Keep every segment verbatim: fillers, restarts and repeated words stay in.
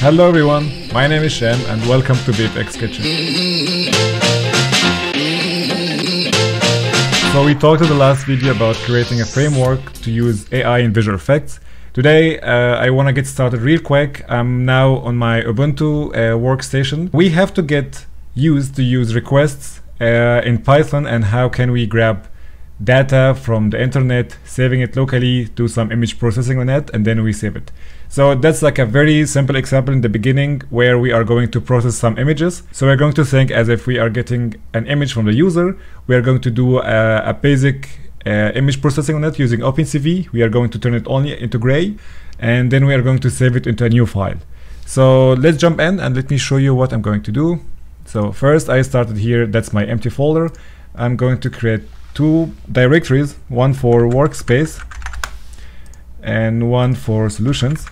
Hello everyone, my name is Shem and welcome to V F X Kitchen. So we talked in the last video about creating a framework to use A I in visual effects. Today uh, I want to get started real quick. I'm now on my Ubuntu uh, workstation. We have to get used to use requests uh, in Python and how can we grab data from the internet, saving it locally, do some image processing on it, and then we save it. So that's like a very simple example in the beginning where we are going to process some images. So we're going to think as if we are getting an image from the user. We are going to do a, a basic Uh, image processing on it using OpenCV. We are going to turn it only into gray, and then we are going to save it into a new file. So let's jump in and let me show you what I'm going to do. So first I started here, that's my empty folder. I'm going to create two directories, one for workspace and one for solutions.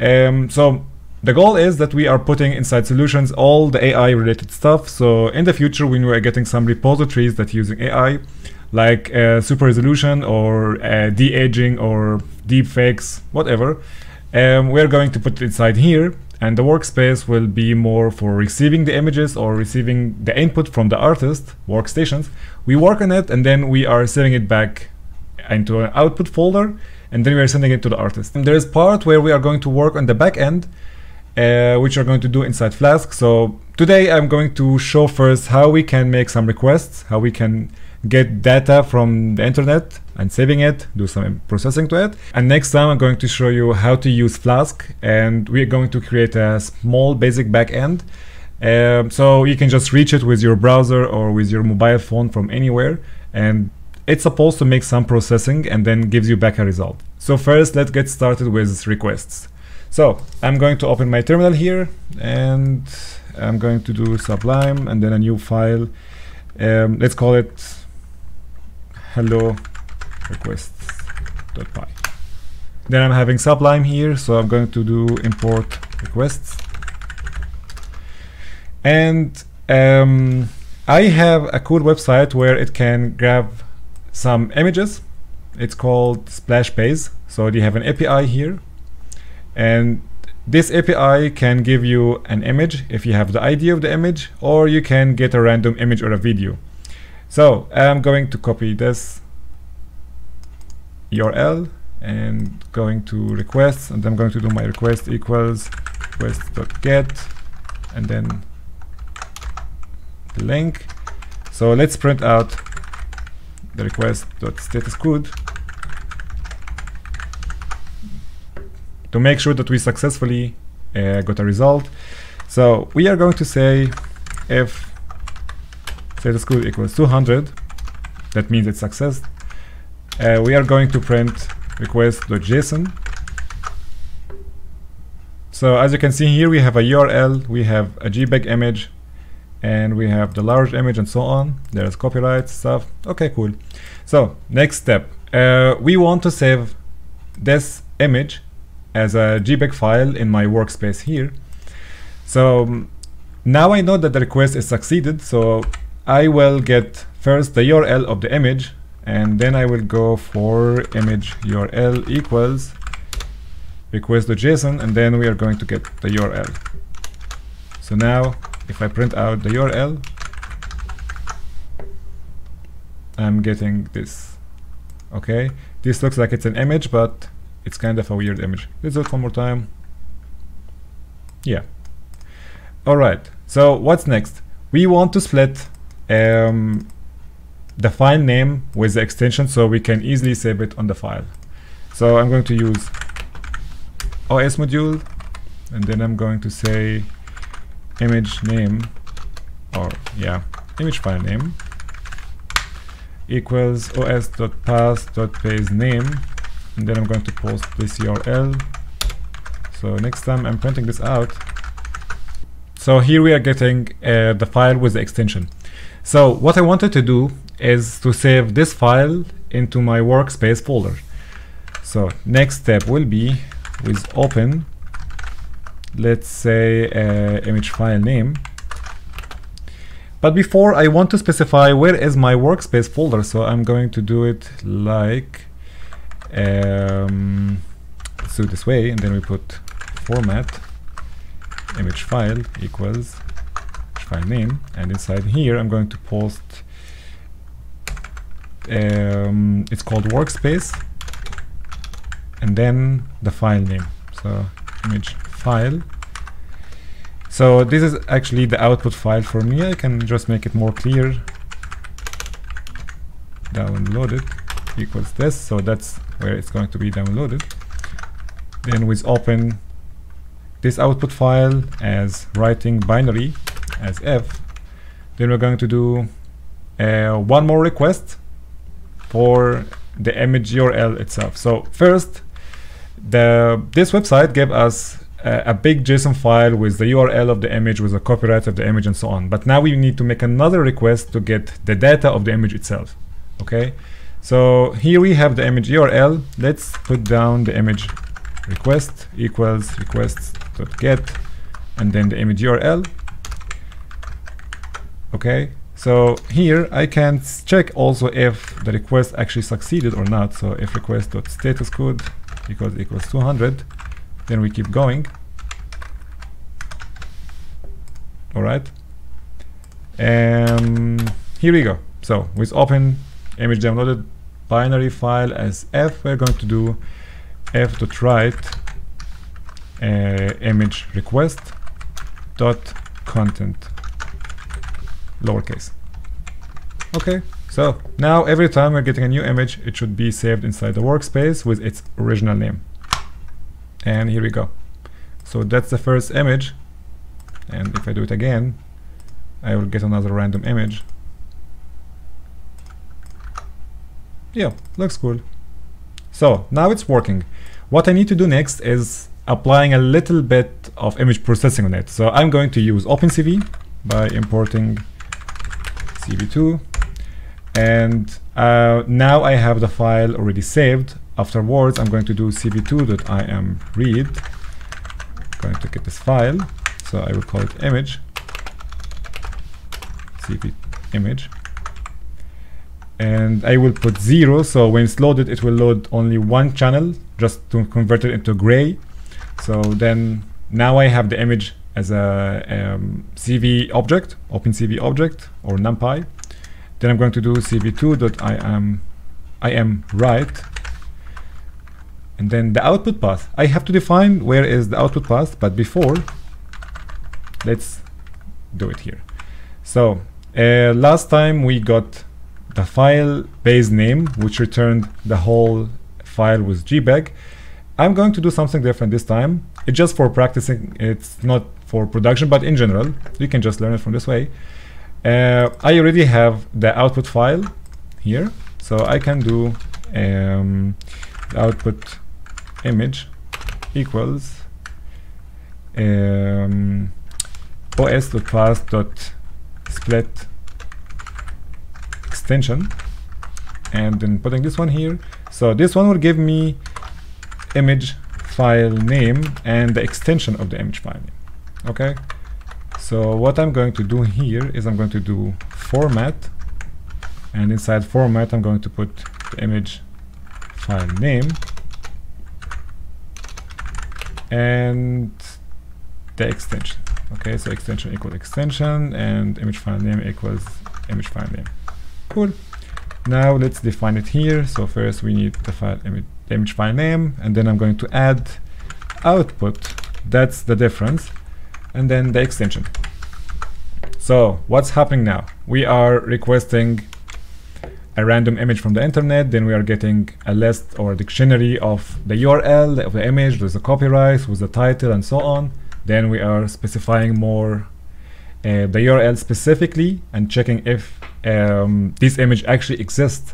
Um, so the goal is that we are putting inside solutions all the A I related stuff. So in the future, when we are getting some repositories that using A I, like uh, super resolution or uh, de-aging or deepfakes, whatever, um, we're going to put it inside here. And the workspace will be more for receiving the images or receiving the input from the artist workstations. We work on it and then we are saving it back into an output folder, and then we are sending it to the artist. And there is part where we are going to work on the back end, Uh, which are going to do inside Flask. So today I'm going to show first how we can make some requests, how we can get data from the internet and saving it, do some processing to it. And next time I'm going to show you how to use Flask, and we're going to create a small basic backend. Um, so you can just reach it with your browser or with your mobile phone from anywhere, and it's supposed to make some processing and then gives you back a result. So first let's get started with requests. So I'm going to open my terminal here, and I'm going to do Sublime and then a new file. Um, let's call it hello requests.py. Then I'm having Sublime here, so I'm going to do import requests. And um, I have a cool website where it can grab some images. It's called SplashBase. So they have an A P I here. And this A P I can give you an image if you have the I D of the image, or you can get a random image or a video. So I'm going to copy this U R L and going to requests, and I'm going to do my request equals request.get and then the link. So let's print out the request.status code to make sure that we successfully uh, got a result. So we are going to say if status code equals two hundred, that means it's success. Uh, we are going to print request.json. So as you can see here, we have a U R L, we have a JPEG image, and we have the large image and so on. There's copyright stuff. Okay, cool. So next step, uh, we want to save this image as a JPEG file in my workspace here. So um, now I know that the request is succeeded, so I will get first the U R L of the image, and then I will go for image U R L equals request.json, and then we are going to get the U R L. So now if I print out the U R L, I'm getting this. Okay, this looks like it's an image, but it's kind of a weird image. Let's do it one more time. Yeah. All right. So what's next? We want to split um, the file name with the extension so we can easily save it on the file. So I'm going to use O S module, and then I'm going to say image name, or yeah, image file name equals os.path.base name. And then I'm going to post this U R L. So next time I'm printing this out. So here we are getting uh, the file with the extension. So what I wanted to do is to save this file into my workspace folder. So next step will be with open, let's say uh, image file name. But before, I want to specify where is my workspace folder, so I'm going to do it like um, let's do it this way, and then we put format image file equals file name, and inside here I'm going to post um, it's called workspace, and then the file name, so image file. So this is actually the output file for me. I can just make it more clear. Download it equals this, so that's where it's going to be downloaded. Then we open this output file as writing binary as f. Then we're going to do uh, one more request for the image U R L itself. So first, the this website gave us a big JSON file with the U R L of the image, with the copyright of the image, and so on. But now we need to make another request to get the data of the image itself. Okay, so here we have the image U R L. Let's put down the image request equals requests.get and then the image U R L. Okay, so here I can check also if the request actually succeeded or not. So if request.statuscode equals equals two hundred, then we keep going. All right. Um, here we go. So with open image downloaded binary file as f, we're going to do f dot write uh, image request dot content lowercase. Okay. So now every time we're getting a new image, it should be saved inside the workspace with its original name. And here we go. So that's the first image. And if I do it again, I will get another random image. Yeah, looks cool. So now it's working. What I need to do next is applying a little bit of image processing on it. So I'm going to use OpenCV by importing C V two. And uh, now I have the file already saved. Afterwards, I'm going to do c v two dot i m read. I'm going to get this file, so I will call it image, cv image, and I will put zero, so when it's loaded, it will load only one channel, just to convert it into gray. So then, now I have the image as a um, C V object, OpenCV object, or NumPy. Then I'm going to do c v two dot i m write. And then the output path. I have to define where is the output path, but before, let's do it here. So uh, last time we got the file base name, which returned the whole file with G B A G. I'm going to do something different this time. It's just for practicing. It's not for production, but in general, you can just learn it from this way. Uh, I already have the output file here, so I can do um, the output image equals um, os.path.split extension, and then putting this one here. So this one will give me image file name and the extension of the image file name. Okay, so what I'm going to do here is I'm going to do format, and inside format I'm going to put the image file name and the extension. Okay, so extension equals extension and image file name equals image file name. Cool. Now let's define it here. So first we need the file image, image file name, and then I'm going to add output. That's the difference, and then the extension. So what's happening now? We are requesting a random image from the internet, then we are getting a list or a dictionary of the U R L of the image with the copyright, with the title, and so on. Then we are specifying more uh, the U R L specifically and checking if um, this image actually exists.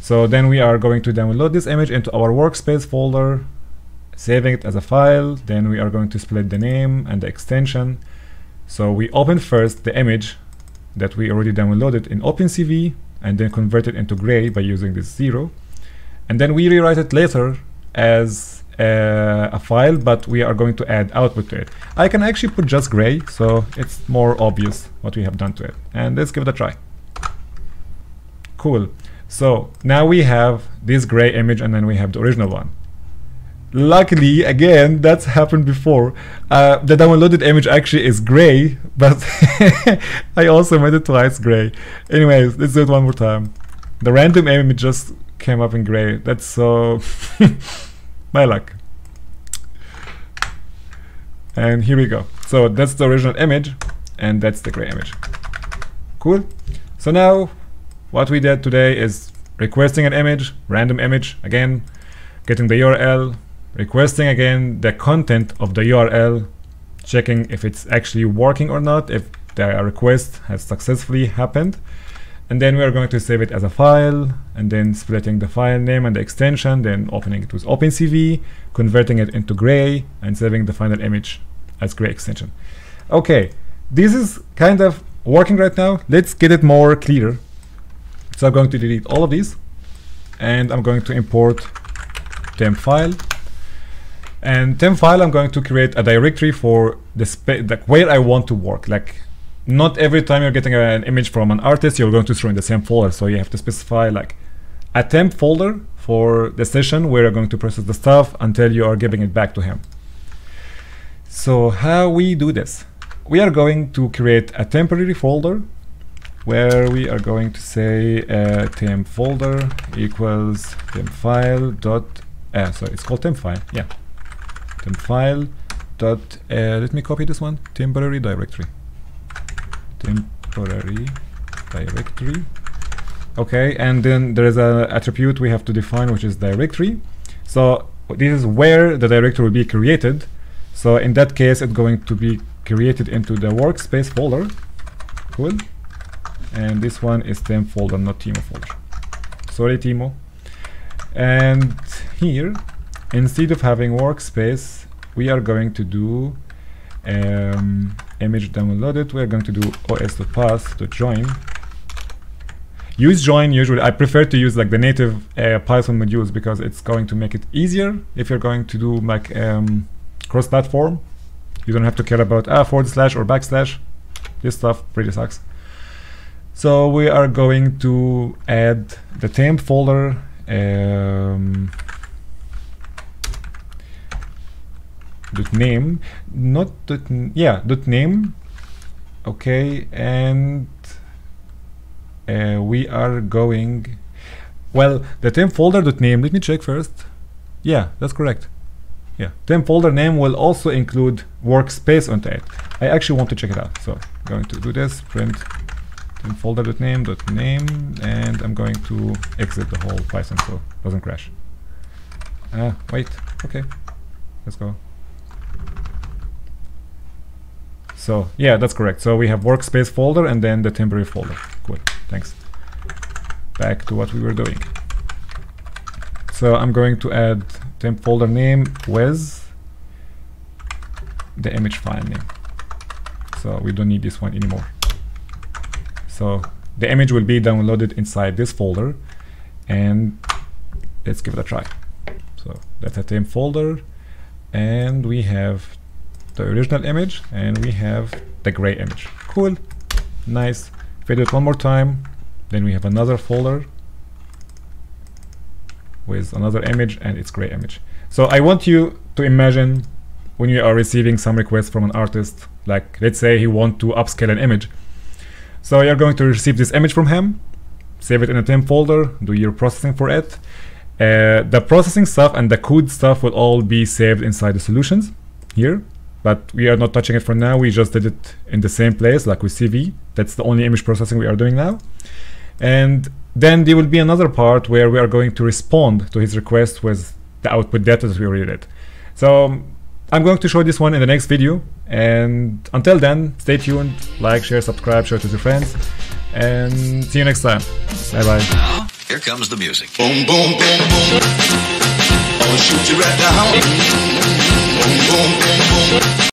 So then we are going to download this image into our workspace folder, saving it as a file. Then we are going to split the name and the extension. So we open first the image that we already downloaded in OpenCV, and then convert it into gray by using this zero, and then we rewrite it later as uh, a file, but we are going to add output to it. I can actually put just gray, so it's more obvious what we have done to it. And let's give it a try. Cool. So now we have this gray image, and then we have the original one. Luckily, again, that's happened before. Uh, the downloaded image actually is gray, but I also made it twice gray. Anyways, let's do it one more time. The random image just came up in gray. That's so... my luck. And here we go. So that's the original image, and that's the gray image. Cool. So now, what we did today is requesting an image, random image, again, getting the U R L, requesting again the content of the U R L, checking if it's actually working or not, if the request has successfully happened. And then we are going to save it as a file, and then splitting the file name and the extension, then opening it with OpenCV, converting it into gray, and saving the final image as gray extension. Okay, this is kind of working right now. Let's get it more clear. So I'm going to delete all of these, and I'm going to import temp file. And temp file, I'm going to create a directory for the space, like where I want to work. Like, not every time you're getting an image from an artist, you're going to throw in the same folder. So you have to specify like a temp folder for the session where you're going to process the stuff until you are giving it back to him. So how we do this? We are going to create a temporary folder where we are going to say uh, temp folder equals temp file dot Uh, sorry, it's called temp file. Yeah, temp file dot. Uh, let me copy this one. Temporary directory. Temporary directory. Okay, and then there is an attribute we have to define, which is directory. So this is where the directory will be created. So in that case, it's going to be created into the workspace folder. Cool. And this one is temp folder, not Timo folder. Sorry, Timo. And here, instead of having workspace, we are going to do um, image downloaded. We're going to do os.path.join. Use join usually. I prefer to use like the native uh, Python modules because it's going to make it easier if you're going to do like um, cross-platform. You don't have to care about ah, forward slash or backslash. This stuff pretty sucks. So we are going to add the temp folder. Um, dot name, not dot, yeah, dot name. Okay, and uh, we are going, well, the temp folder dot name, let me check first. Yeah, that's correct. Yeah, temp folder name will also include workspace on it. I actually want to check it out, so I'm going to do this, print temp folder dot name dot name, and I'm going to exit the whole Python so it doesn't crash. Ah, wait, okay, let's go. So yeah, that's correct. So we have workspace folder and then the temporary folder. Cool, thanks. Back to what we were doing. So I'm going to add temp folder name with the image file name. So we don't need this one anymore. So the image will be downloaded inside this folder, and let's give it a try. So that's a temp folder, and we have the original image, and we have the gray image. Cool, nice. If I do it one more time, then we have another folder with another image, and it's gray image. So I want you to imagine when you are receiving some requests from an artist, like let's say he wants to upscale an image. So you're going to receive this image from him, save it in a temp folder, do your processing for it. Uh, the processing stuff and the code stuff will all be saved inside the solutions here, but we are not touching it for now. We just did it in the same place, like with C V. That's the only image processing we are doing now. And then there will be another part where we are going to respond to his request with the output data that we already did. So I'm going to show this one in the next video, and until then, stay tuned, like, share, subscribe, share it with your friends, and see you next time. Bye bye. Now, here comes the music. Boom, boom, boom, boom. I'll shoot you right down. Boom, boom, boom, boom.